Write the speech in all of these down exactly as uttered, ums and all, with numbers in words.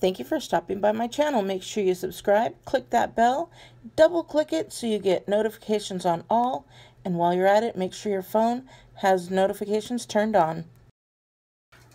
Thank you for stopping by my channel. Make sure you subscribe, click that bell, double click it so you get notifications on all. And while you're at it, make sure your phone has notifications turned on.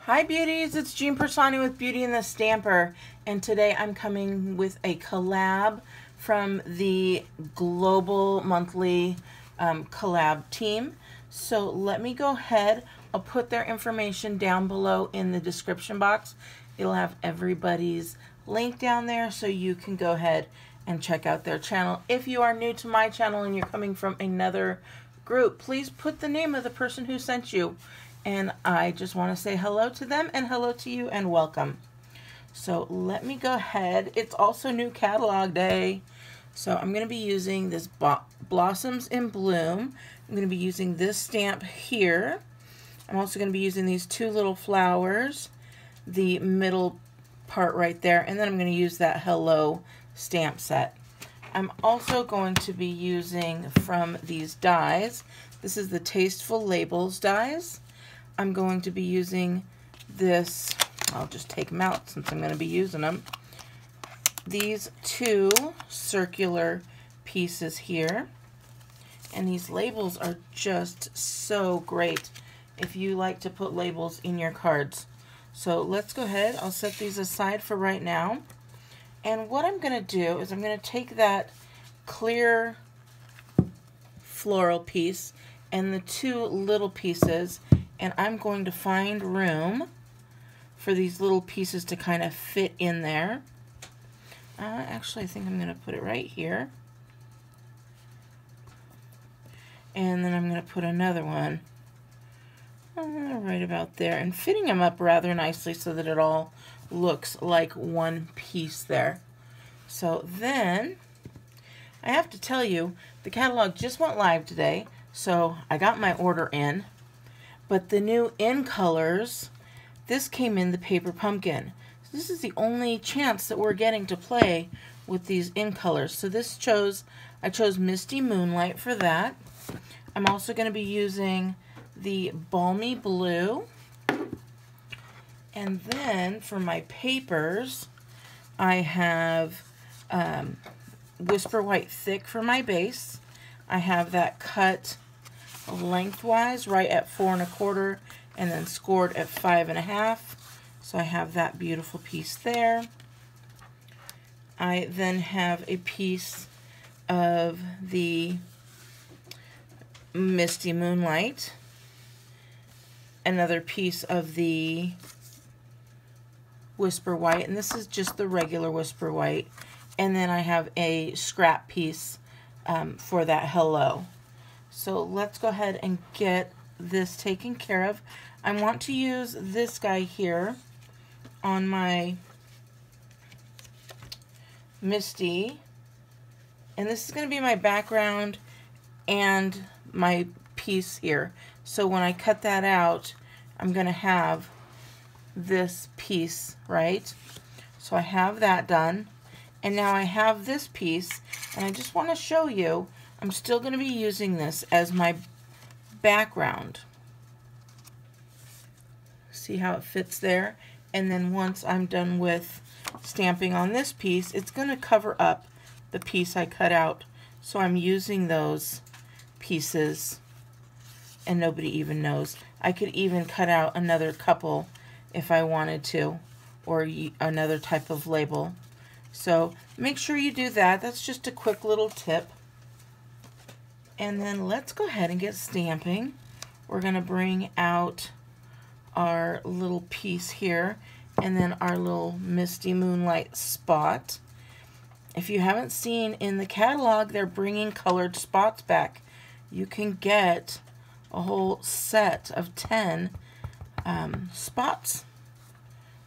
Hi beauties, it's Jean Persani with Beauty in the Stamper. And today I'm coming with a collab from the Global Monthly um, collab team. So let me go ahead. I'll put their information down below in the description box. It'll have everybody's link down there so you can go ahead and check out their channel. If you are new to my channel and you're coming from another group, please put the name of the person who sent you. And I just want to say hello to them and hello to you and welcome. So let me go ahead. It's also new catalog day. So I'm going to be using this Blossoms in Bloom. I'm going to be using this stamp here. I'm also going to be using these two little flowers, the middle part right there, and then I'm going to use that Hello stamp set. I'm also going to be using from these dies. This is the Tasteful Labels dies. I'm going to be using this, I'll just take them out since I'm going to be using them, these two circular pieces here. And these labels are just so great if you like to put labels in your cards. So let's go ahead. I'll set these aside for right now. And what I'm going to do is I'm going to take that clear floral piece and the two little pieces, and I'm going to find room for these little pieces to kind of fit in there. Uh, actually, I think I'm going to put it right here. And then I'm going to put another one Uh, right about there, and fitting them up rather nicely so that it all looks like one piece there. So then, I have to tell you, the catalog just went live today, so I got my order in, but the new in colors, this came in the paper pumpkin. So this is the only chance that we're getting to play with these in colors. So this chose, I chose Misty Moonlight for that. I'm also going to be using the Balmy Blue, and then for my papers I have um, Whisper White Thick for my base. I have that cut lengthwise right at four and a quarter and then scored at five and a half, so I have that beautiful piece there. I then have a piece of the Misty Moonlight, another piece of the Whisper White, and this is just the regular Whisper White, and then I have a scrap piece um, for that Hello. So let's go ahead and get this taken care of. I want to use this guy here on my Misty, and this is going to be my background and my piece here. So when I cut that out, I'm going to have this piece, right? So I have that done. And now I have this piece, and I just want to show you, I'm still going to be using this as my background. See how it fits there? And then once I'm done with stamping on this piece, it's going to cover up the piece I cut out. So I'm using those pieces and nobody even knows. I could even cut out another couple if I wanted to, or another type of label. So make sure you do that. That's just a quick little tip. And then let's go ahead and get stamping. We're going to bring out our little piece here and then our little Misty Moonlight spot. If you haven't seen in the catalog, they're bringing colored spots back. You can get a whole set of ten um, spots.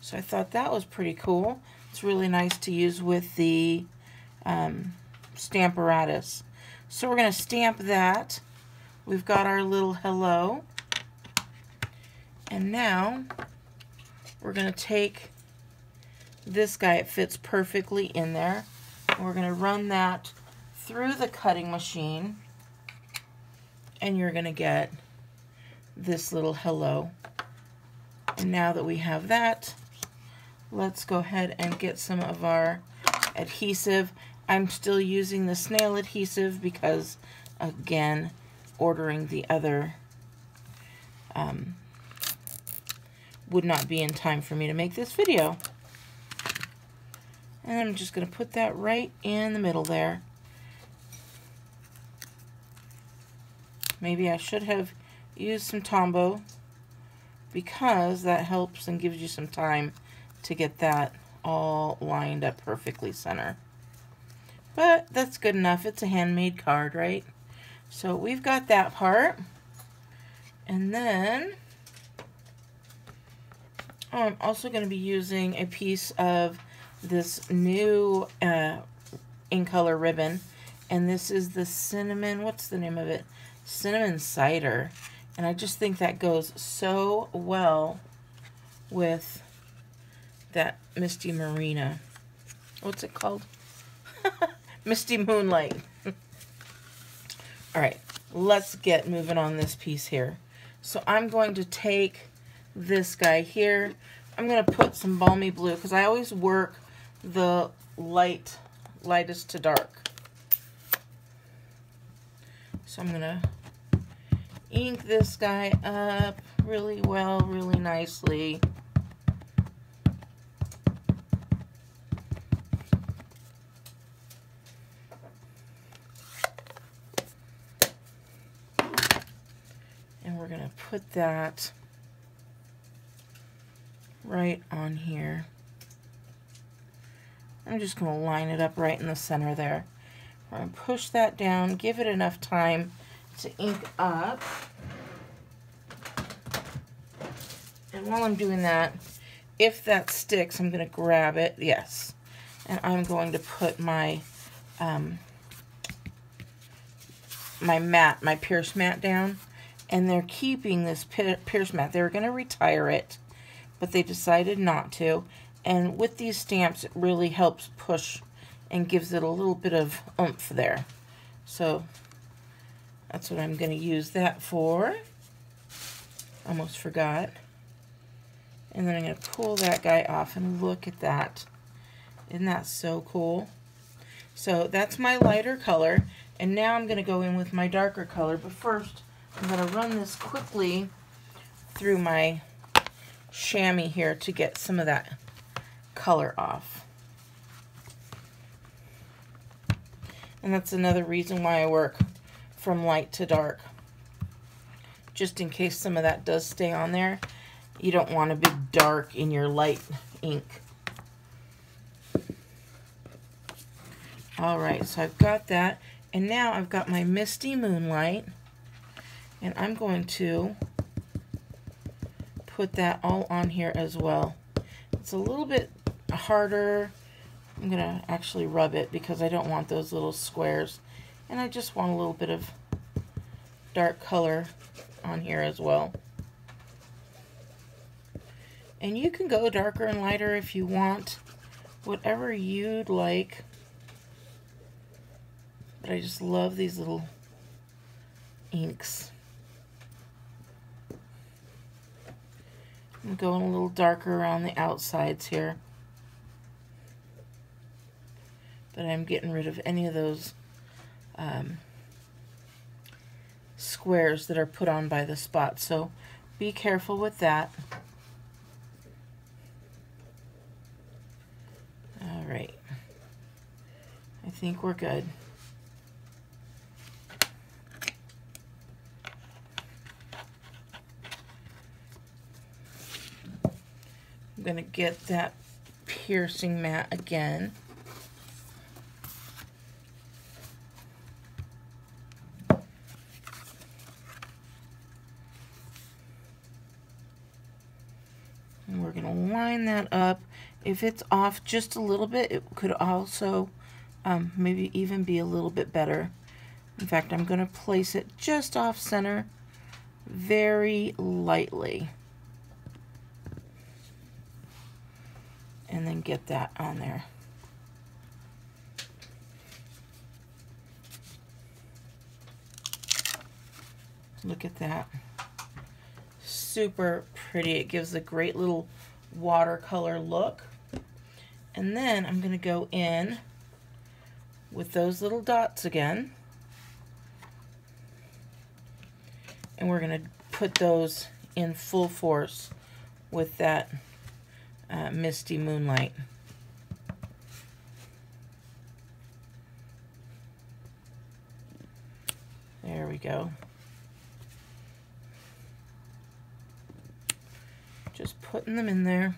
So I thought that was pretty cool. It's really nice to use with the um, Stamparatus. So we're going to stamp that. We've got our little Hello. And now we're going to take this guy. It fits perfectly in there. And we're going to run that through the cutting machine, and you're going to get this little Hello. And now that we have that, let's go ahead and get some of our adhesive. I'm still using the snail adhesive because, again, ordering the other um, would not be in time for me to make this video. And I'm just going to put that right in the middle there. Maybe I should have used some Tombow, because that helps and gives you some time to get that all lined up perfectly center. But that's good enough. It's a handmade card, right? So we've got that part. And then I'm also going to be using a piece of this new uh, in-color ribbon. And this is the Cinnamon, what's the name of it? Cinnamon Cider. And I just think that goes so well with that Misty Marina. What's it called? Misty Moonlight. All right, let's get moving on this piece here. So I'm going to take this guy here. I'm going to put some Balmy Blue, because I always work the light, lightest to dark. So I'm going to ink this guy up really well, really nicely. And we're going to put that right on here. I'm just going to line it up right in the center there. We're going to push that down, give it enough time to ink up. And while I'm doing that, if that sticks, I'm going to grab it, yes. And I'm going to put my um, my mat, my Pierce mat down. And they're keeping this Pierce mat. They were going to retire it, but they decided not to. And with these stamps, it really helps push and gives it a little bit of oomph there. So that's what I'm going to use that for. Almost forgot. And then I'm going to pull that guy off, and look at that. Isn't that so cool? So that's my lighter color. And now I'm going to go in with my darker color. But first, I'm going to run this quickly through my chamois here to get some of that color off. And that's another reason why I work from light to dark, just in case some of that does stay on there. You don't want a big dark in your light ink. All right, so I've got that, and now I've got my Misty Moonlight, and I'm going to put that all on here as well. It's a little bit harder. I'm gonna actually rub it, because I don't want those little squares, and I just want a little bit of dark color on here as well. And you can go darker and lighter if you want, whatever you'd like. But I just love these little inks. I'm going a little darker around the outsides here. But I'm getting rid of any of those um, squares that are put on by the spot. So be careful with that. All right. I think we're good. I'm going to get that piercing mat again. And we're going to line that up. If it's off just a little bit, it could also um, maybe even be a little bit better. In fact, I'm going to place it just off center very lightly. And then get that on there. Look at that. Super pretty. It gives a great little watercolor look. And then I'm going to go in with those little dots again. And we're going to put those in full force with that uh, Misty Moonlight. There we go. Just putting them in there.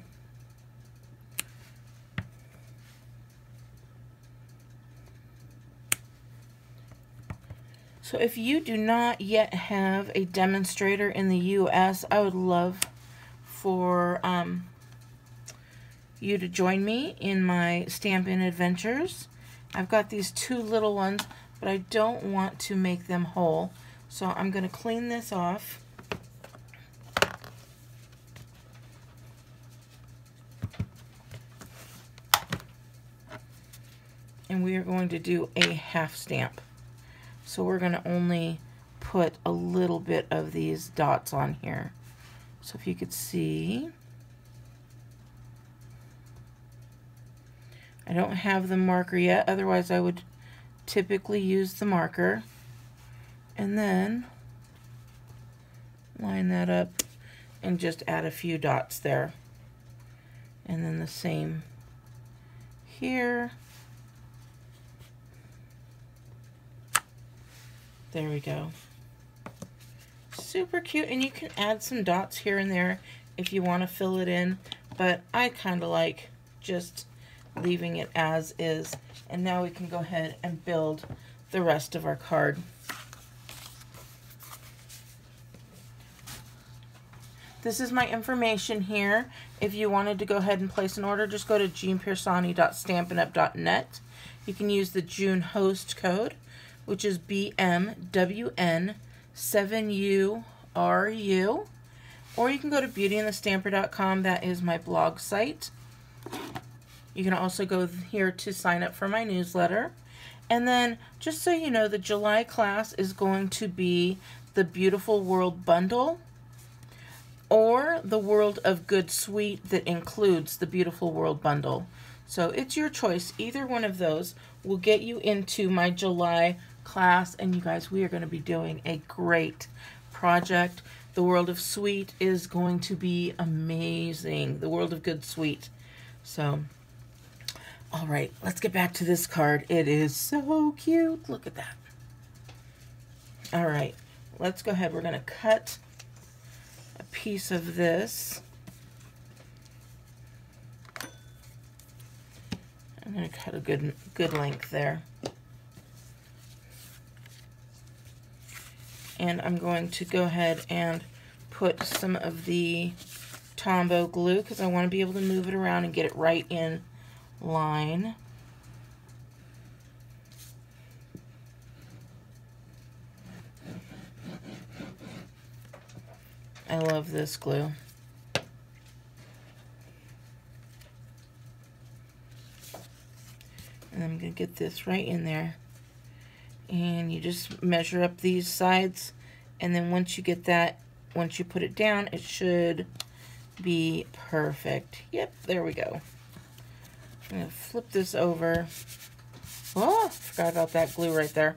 So if you do not yet have a demonstrator in the U S, I would love for um, you to join me in my Stampin' Adventures. I've got these two little ones, but I don't want to make them whole. So I'm going to clean this off. And we are going to do a half stamp. So we're going to only put a little bit of these dots on here. So if you could see, I don't have the marker yet, otherwise I would typically use the marker. And then line that up and just add a few dots there. And then the same here. There we go. Super cute, and you can add some dots here and there if you want to fill it in, but I kind of like just leaving it as is. And now we can go ahead and build the rest of our card. This is my information here. If you wanted to go ahead and place an order, just go to jean piersanti dot stampin up dot net. You can use the June host code, which is B M W N seven U R U, or you can go to beauty in the stamper dot com. That is my blog site. You can also go here to sign up for my newsletter. And then, just so you know, the July class is going to be the Beautiful World Bundle or the World of Good Suite that includes the Beautiful World Bundle. So it's your choice. Either one of those will get you into my July class. And you guys, we are going to be doing a great project. The World of Sweet is going to be amazing. The World of Good Sweet. So, all right, let's get back to this card. It is so cute. Look at that. All right, let's go ahead. We're going to cut a piece of this. I'm going to cut a good good length there. And I'm going to go ahead and put some of the Tombow glue because I want to be able to move it around and get it right in line. I love this glue. And I'm going to get this right in there. And you just measure up these sides. And then once you get that, once you put it down, it should be perfect. Yep, there we go. I'm going to flip this over. Oh, forgot about that glue right there.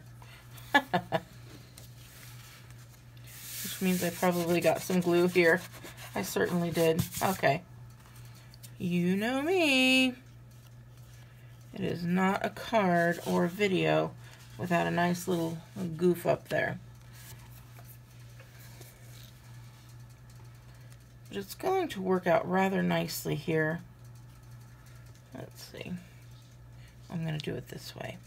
Which means I probably got some glue here. I certainly did. Okay. You know me. It is not a card or a video without a nice little goof up there. But it's going to work out rather nicely here. Let's see. I'm going to do it this way.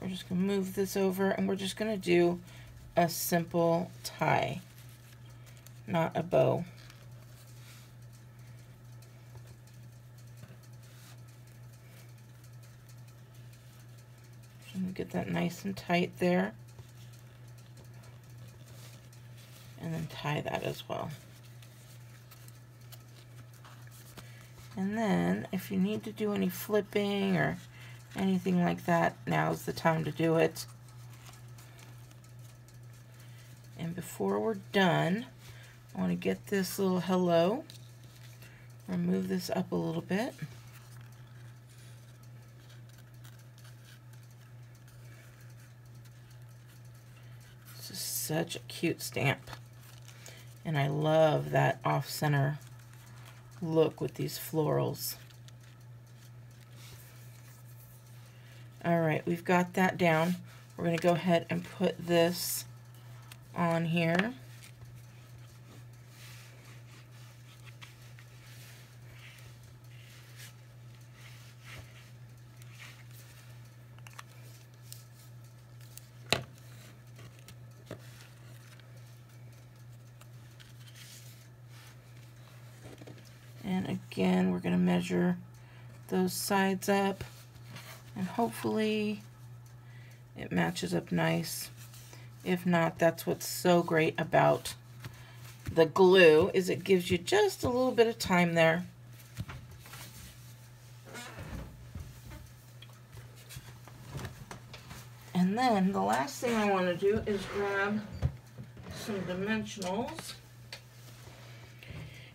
We're just going to move this over and we're just going to do a simple tie. Not a bow. Get that nice and tight there. And then tie that as well. And then if you need to do any flipping or anything like that, now's the time to do it. And before we're done, I want to get this little hello. I'll move this up a little bit. This is such a cute stamp. And I love that off-center look with these florals. All right, we've got that down. We're going to go ahead and put this on here. And again, we're going to measure those sides up, and hopefully it matches up nice. If not, that's what's so great about the glue, is it gives you just a little bit of time there. And then the last thing I want to do is grab some dimensionals.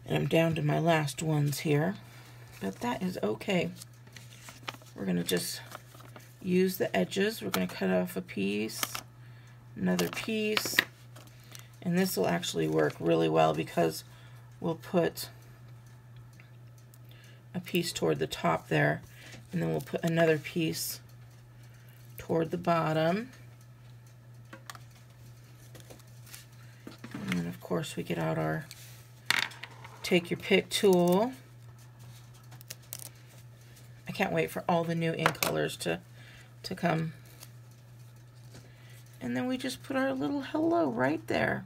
And I'm down to my last ones here, but that is okay. We're going to just use the edges. We're going to cut off a piece, another piece, and this will actually work really well because we'll put a piece toward the top there, and then we'll put another piece toward the bottom. And then, of course, we get out our Take Your Pick tool. I can't wait for all the new ink colors to, to come. And then we just put our little hello right there.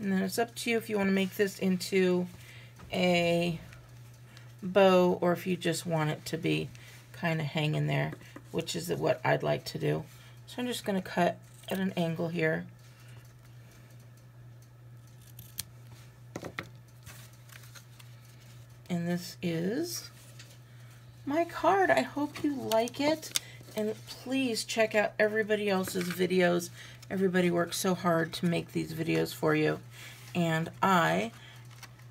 And then it's up to you if you want to make this into a bow or if you just want it to be kind of hanging there, which is what I'd like to do. So I'm just going to cut at an angle here. And this is my card. I hope you like it, and please check out everybody else's videos. Everybody works so hard to make these videos for you, and I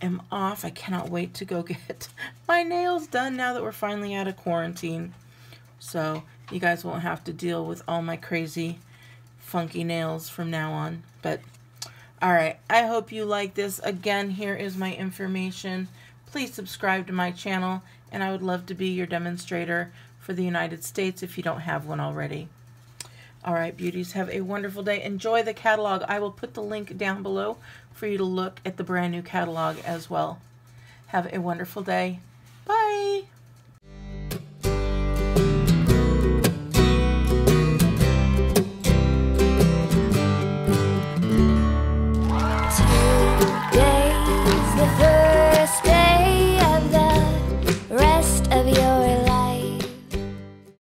am off. I cannot wait to go get my nails done now that we're finally out of quarantine, so you guys won't have to deal with all my crazy funky nails from now on. But all right, I hope you like this. Again, here is my information. Please subscribe to my channel, and I would love to be your demonstrator for the United States if you don't have one already. All right, beauties, have a wonderful day. Enjoy the catalog. I will put the link down below for you to look at the brand new catalog as well. Have a wonderful day. Bye.